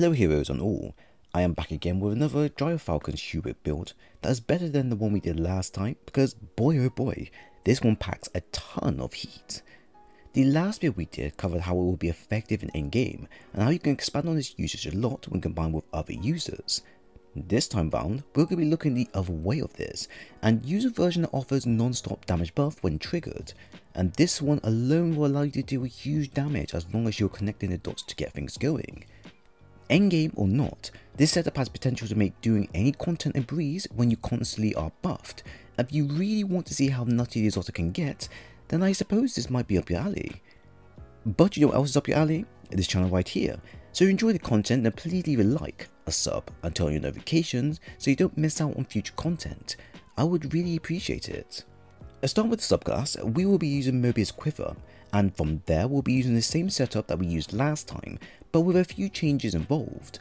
Hello heroes on all, I am back again with another Gyrfalcon's Hauberk build that is better than the one we did last time because boy oh boy, this one packs a ton of heat. The last build we did covered how it will be effective in endgame and how you can expand on its usage a lot when combined with other users. This time round, we're going to be looking the other way of this and use a version that offers non-stop damage buff when triggered, and this one alone will allow you to do huge damage as long as you're connecting the dots to get things going. Endgame or not, this setup has potential to make doing any content a breeze when you constantly are buffed. If you really want to see how nutty this auto can get, then I suppose this might be up your alley. But you know what else is up your alley? This channel right here. So if you enjoy the content, then please leave a like, a sub, and turn on your notifications so you don't miss out on future content. I would really appreciate it. Let's start with the subclass. We will be using Mobius Quiver, and from there we'll be using the same setup that we used last time, but with a few changes involved.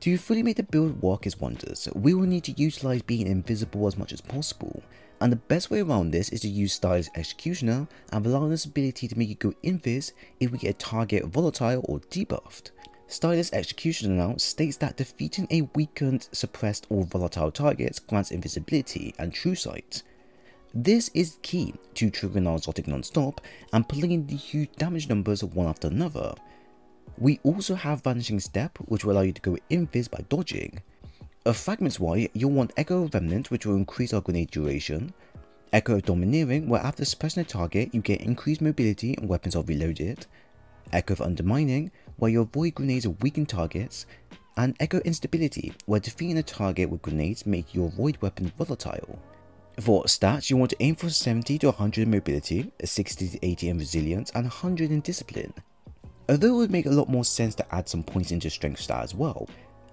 To fully make the build work its wonders, we will need to utilise being invisible as much as possible, and the best way around this is to use Stylus Executioner and rely on this ability to make you go invis if we get a target volatile or debuffed. Stylus Executioner now states that defeating a weakened, suppressed or volatile target grants invisibility and true sight. This is key to triggering our exotic non-stop and pulling in the huge damage numbers one after another. We also have Vanishing Step, which will allow you to go invis by dodging. Fragments wise, you'll want Echo of Remnant, which will increase our grenade duration. Echo of Domineering, where after suppressing a target you get increased mobility and weapons are reloaded. Echo of Undermining, where your void grenades weaken targets. And Echo of Instability, where defeating a target with grenades make your void weapon volatile. For stats, you want to aim for 70 to 100 in mobility, 60 to 80 in resilience, and 100 in discipline. Although it would make a lot more sense to add some points into strength stat as well.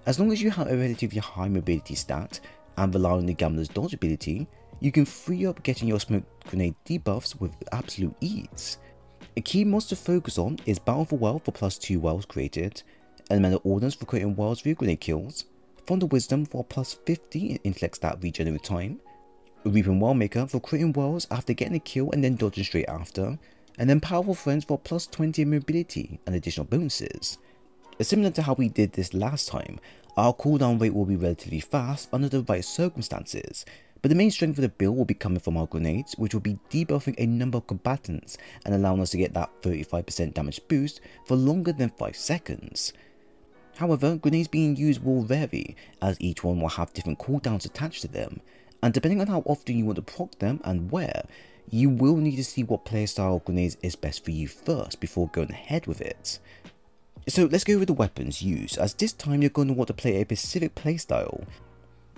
As long as you have a relatively high mobility stat and rely on the Gambler's Dodge ability, you can free up getting your smoke grenade debuffs with absolute ease. A key monster to focus on is Bow of the Wild for +2 wells created, Elemental Ordnance for creating wells for your grenade kills, Thunder Wisdom for +50 in intellect stat regenerate time, Reaping Wellmaker for creating wells after getting a kill and then dodging straight after, and then Powerful Friends for +20 in mobility and additional bonuses. Similar to how we did this last time, our cooldown rate will be relatively fast under the right circumstances, but the main strength of the build will be coming from our grenades, which will be debuffing a number of combatants and allowing us to get that 35% damage boost for longer than 5 seconds. However, grenades being used will vary, as each one will have different cooldowns attached to them, and depending on how often you want to proc them and where, you will need to see what playstyle of grenades is best for you first before going ahead with it. So let's go over the weapons used, as this time you're going to want to play a specific playstyle.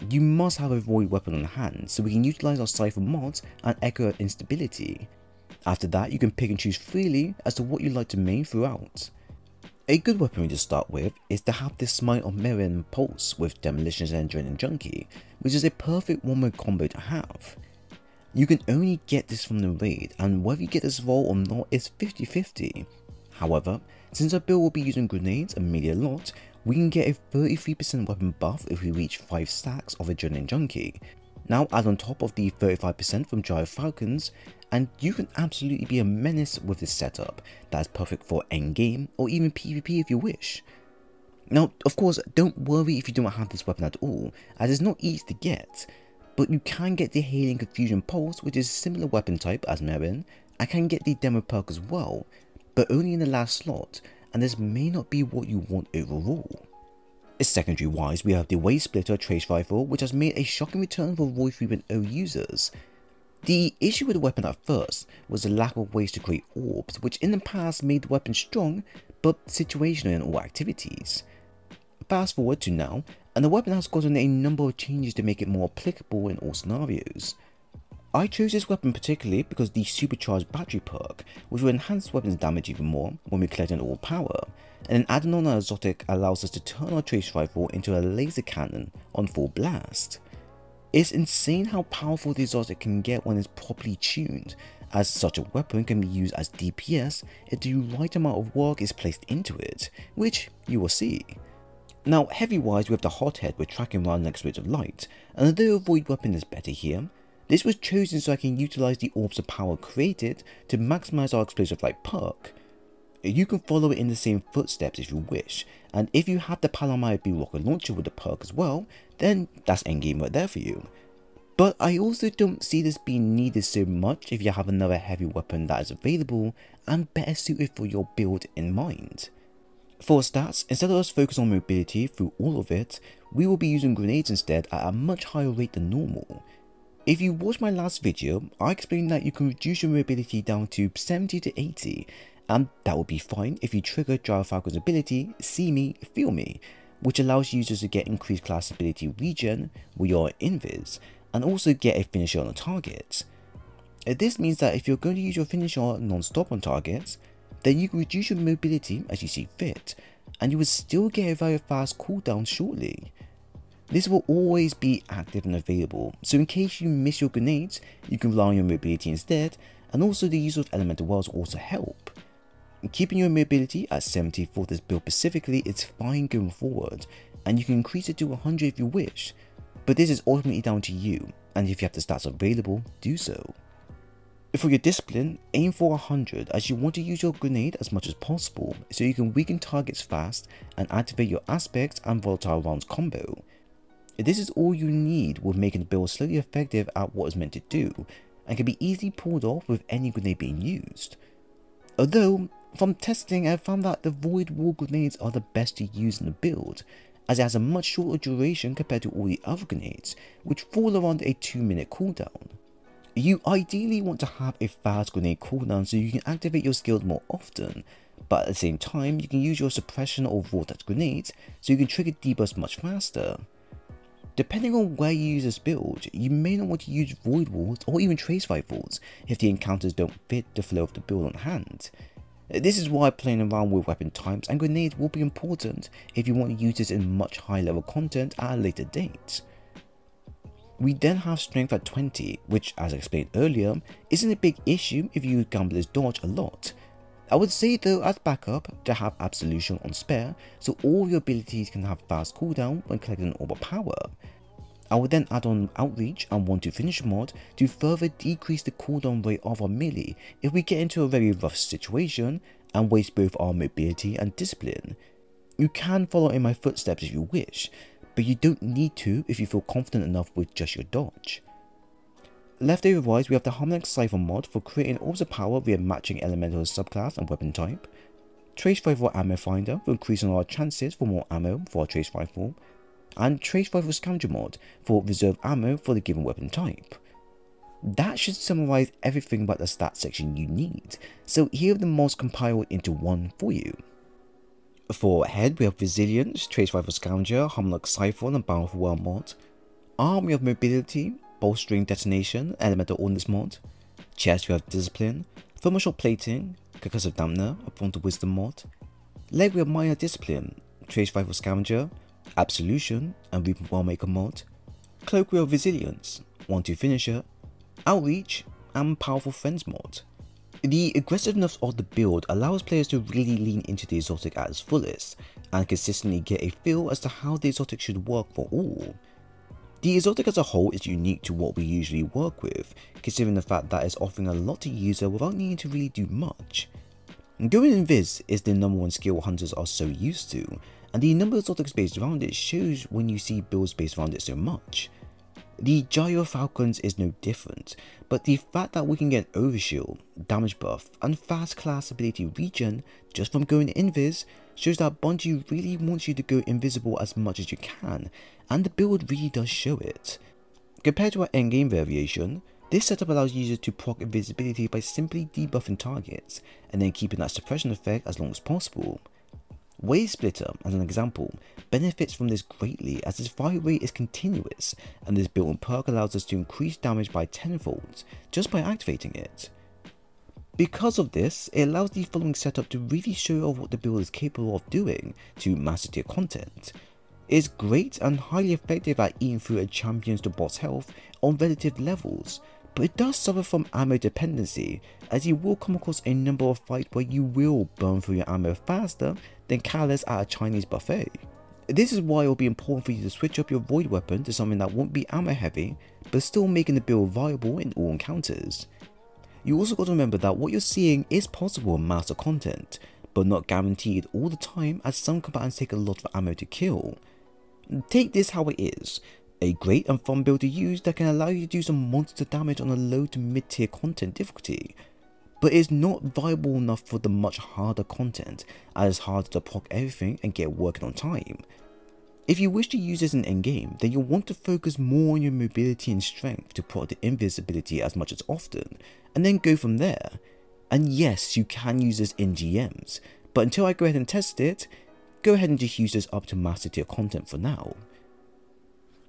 You must have a void weapon on hand, so we can utilise our Siphon mods and Echo of Instability. After that, you can pick and choose freely as to what you like to main throughout. A good weaponry to start with is to have this Smite of Merain Pulse with Demolitionist and Adrenaline Junkie, which is a perfect one-mode combo to have. You can only get this from the raid, and whether you get this roll or not is 50-50. However, since our build will be using grenades and melee a lot, we can get a 33% weapon buff if we reach 5 stacks of Adrenaline Junkie. Now add on top of the 35% from Gyrfalcon's, and you can absolutely be a menace with this setup that is perfect for endgame or even PvP if you wish. Now of course don't worry if you don't have this weapon at all, as it's not easy to get, but you can get the Hailing Confusion Pulse, which is a similar weapon type as Merain, and can get the demo perk as well, but only in the last slot, and this may not be what you want overall. Secondary wise, we have the Wave Splitter Trace Rifle, which has made a shocking return for Void 3.0 users. The issue with the weapon at first was the lack of ways to create orbs, which in the past made the weapon strong but situational in all activities. Fast forward to now, and the weapon has gotten a number of changes to make it more applicable in all scenarios. I chose this weapon particularly because the Supercharged Battery perk, which will enhance weapons damage even more when we collect an all power, and then adding on our exotic allows us to turn our Trace Rifle into a laser cannon on full blast. It's insane how powerful the exotic can get when it's properly tuned, as such a weapon can be used as DPS if the right amount of work is placed into it, which you will see. Now heavy wise, we have the Hothead with Tracking Round and Explosive Light, and although a void weapon is better here, this was chosen so I can utilise the orbs of power created to maximise our Explosive Light perk. You can follow it in the same footsteps if you wish, And if you have the Palamaya B Rocket Launcher with the perk as well, then that's endgame right there for you. But I also don't see this being needed so much if you have another heavy weapon that is available and better suited for your build in mind. For stats, instead of us focusing on mobility through all of it, we will be using grenades instead at a much higher rate than normal. If you watched my last video, I explained that you can reduce your mobility down to 70 to 80, and that would be fine if you trigger Gyrfalcon's ability See Me, Feel Me, which allows users to get increased class ability regen with your invis, and also get a finisher on a target. This means that if you're going to use your finisher non-stop on targets, then you can reduce your mobility as you see fit, and you will still get a very fast cooldown shortly. This will always be active and available, so in case you miss your grenades, you can rely on your mobility instead, and also the use of elemental wells also help. Keeping your mobility at 70 for this build specifically is fine going forward, and you can increase it to 100 if you wish, but this is ultimately down to you, and if you have the stats available, do so. For your discipline, aim for 100 as you want to use your grenade as much as possible so you can weaken targets fast and activate your aspects and volatile rounds combo. This is all you need with making the build slowly effective at what it's meant to do and can be easily pulled off with any grenade being used. Although, from testing I found that the Void Wall grenades are the best to use in the build as it has a much shorter duration compared to all the other grenades which fall around a 2-minute cooldown. You ideally want to have a fast grenade cooldown so you can activate your skills more often, but at the same time you can use your suppression or vortex grenades so you can trigger debuffs much faster. Depending on where you use this build, you may not want to use void walls or even trace rifles if the encounters don't fit the flow of the build on hand. This is why playing around with weapon types and grenades will be important if you want to use this in much higher level content at a later date. We then have strength at 20, which as I explained earlier, isn't a big issue if you use Gambler's Dodge a lot. I would say though as backup to have Absolution on spare so all your abilities can have fast cooldown when collecting orb of power. I would then add on Outreach and 1-2 Finish mod to further decrease the cooldown rate of our melee if we get into a very rough situation and waste both our mobility and discipline. You can follow in my footsteps if you wish, but you don't need to if you feel confident enough with just your dodge. Leftover wise, we have the Harmonic Siphon mod for creating orbs of power via matching elemental subclass and weapon type, Trace Rifle Ammo Finder for increasing our chances for more ammo for our Trace Rifle, and Trace Rifle Scavenger mod for reserve ammo for the given weapon type. That should summarize everything about the stats section you need, so here are the mods compiled into one for you. For Head, we have Resilience, Trace Rifle Scavenger, Harmonic Siphon and Powerful Well mod. Arm, we have Mobility, Bolstering Detonation, Elemental Ordnance mod. Chest, we have Discipline, Thermal Short Plating, Concussive Dampner, Thunder Wisdom mod. Leg, we have Minor Discipline, Trace Rifle Scavenger, Absolution and Reaping Wellmaker mod. Cloak, we have Resilience, 1-2 Finisher, Outreach and Powerful Friends mod. The aggressiveness of the build allows players to really lean into the exotic at its fullest and consistently get a feel as to how the exotic should work for all. The exotic as a whole is unique to what we usually work with, considering the fact that it's offering a lot to user without needing to really do much. Going invis is the number one skill hunters are so used to, and the number of exotics based around it shows when you see builds based around it so much. The Gyrfalcon's is no different, but the fact that we can get an overshield, damage buff and fast class ability regen just from going invis shows that Bungie really wants you to go invisible as much as you can, and the build really does show it. Compared to our endgame variation, this setup allows users to proc invisibility by simply debuffing targets and then keeping that suppression effect as long as possible. Wave Splitter, as an example, benefits from this greatly as its fire rate is continuous and this built-in perk allows us to increase damage by tenfold just by activating it. Because of this, it allows the following setup to really show off what the build is capable of doing to master tier content. It is great and highly effective at eating through a champion's to boss health on relative levels, but it does suffer from ammo dependency as you will come across a number of fights where you will burn through your ammo faster than calories at a Chinese buffet. This is why it will be important for you to switch up your void weapon to something that won't be ammo heavy but still making the build viable in all encounters. You also got to remember that what you're seeing is possible in master content, but not guaranteed all the time, as some combatants take a lot of ammo to kill. Take this how it is, a great and fun build to use that can allow you to do some monster damage on a low to mid tier content difficulty, but is not viable enough for the much harder content, as it's harder to proc everything and get working on time. If you wish to use this in endgame, then you'll want to focus more on your mobility and strength to proc the invisibility as much as often, and then go from there. And yes, you can use this in GMs, but until I go ahead and test it, go ahead and just use this up to master tier content for now.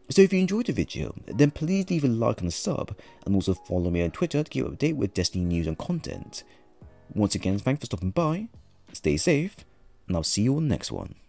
So if you enjoyed the video, then please leave a like and a sub, and also follow me on Twitter to keep up to date with Destiny news and content. Once again, thanks for stopping by, stay safe, and I'll see you on the next one.